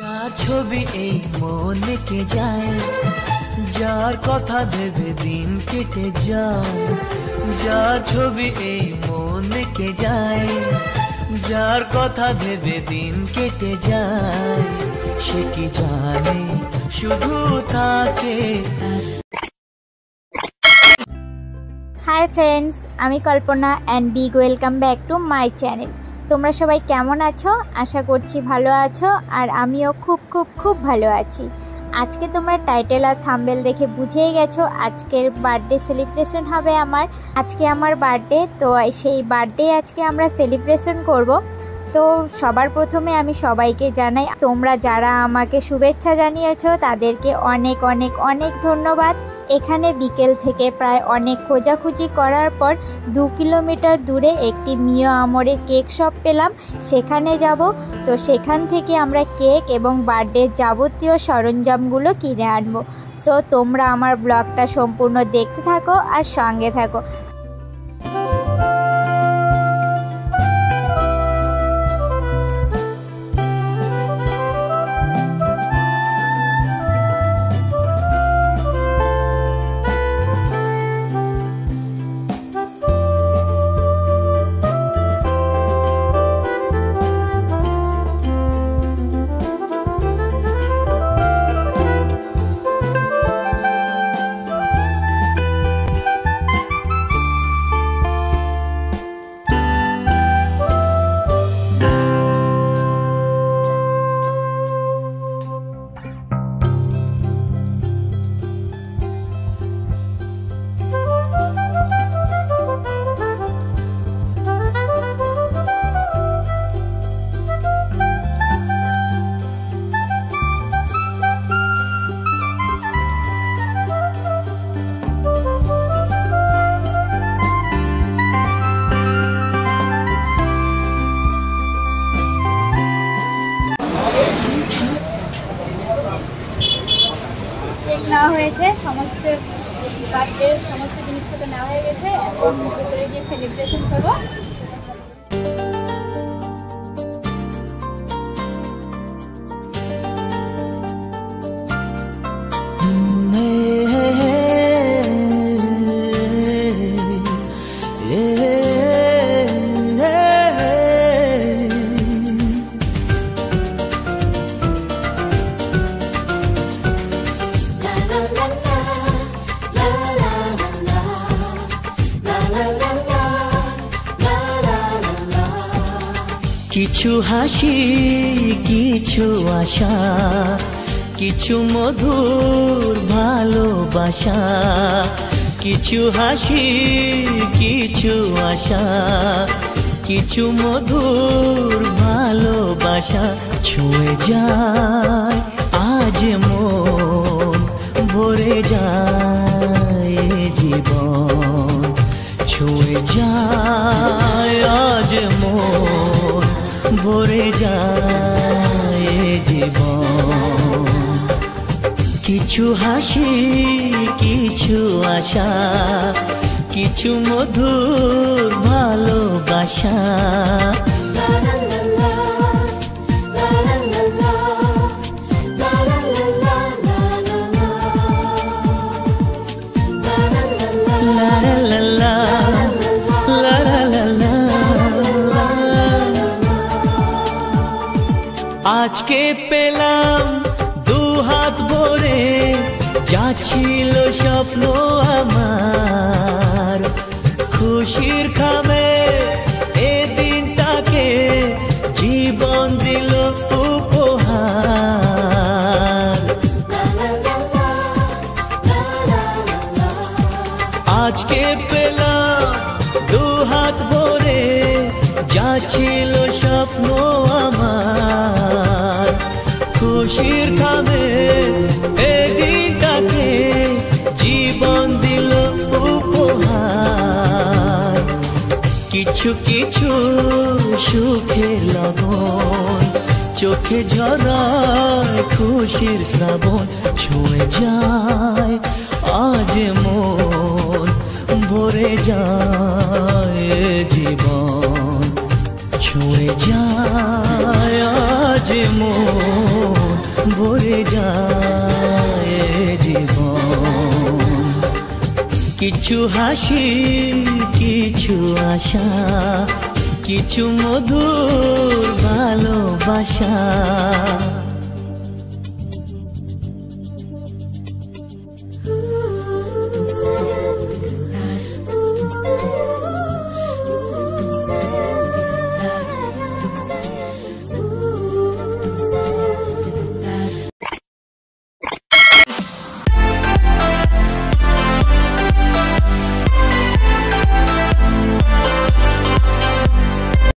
যার ছবি এই মনে কে যায়, যার কথা ভেবে দিন কেটে যায়, যার ছবি এই মনে কে যায়, যার কথা ভেবে দিন কেটে যায়, সে কি জানে শুধু তাকে। हाय फ्रेंड्स, आमी Kalpana and big welcome back to my channel. तुम्हारा सबाई केमन आछो? आशा करछी भालो आछो और आमिओ खूब खूब खूब भालो आछी। आज के तुम्हारा टाइटल और थाम्बनेल देखे बुझे गेछो आजकेर बार्थडे सेलिब्रेशन हबे। आमार आजके आमार बार्थडे, तो सेई बार्थडे आजके आमरा सेलिब्रेशन करबो। तो सबार प्रथमे आमी सबाइके जानाई, तोमरा जारा आमाके शुभेच्छा जानिएछो तादेरके अनेक अनेक अनेक धन्यवाद। एखाने बिकेल थेके प्राय अनेक खोजाखुजी करार पर 2 किलोमीटर दूरे एकटी मिया आमरेर केक शप पेलाम, सेखाने जाबो। तो सेखान थेके आमरा केक एबं बार्थडे जाबतीय सरंजामगुलो किने आनबो। सो तोमरा आमार ब्लगटा सम्पूर्ण देखते थाको और संगे थाको। समस्त बार्थडे समस्त जिनिसपत्र ना हो गए भरे गए सेलिब्रेशन करब। किछु हासि किछु आशा किछु मधुर भालोबाशा, किछु हासि किछु आशा किछु मधुर भालोबाशा छुए जाए आज मन भरे जाए जीवन छुए जाए आज मन भरे जाए जीवन। किछु हासि किछु आशा किछु मधुर भालोबाशा। आज के पेलाम दो हाथ भरे जा छिलो स्वप्न आमार, खुशिर खामे ए दिनटाके जीवन दिल उपहार। आज के पेलाम दो हाथ भरे जा छिलो स्वप्न आमार, खुशिर खामे ए दिनटाके जीवन दिल उपहार। किछु किछु सुखे लगन चोखे झराय खुशिर श्रावण, छुए जाए आज मन भरे जाए जीवन छुए जाए आज मन ভরে যায় জীবন, কিছু হাসি কিছু আশা কিছু মধুর ভালোবাসা।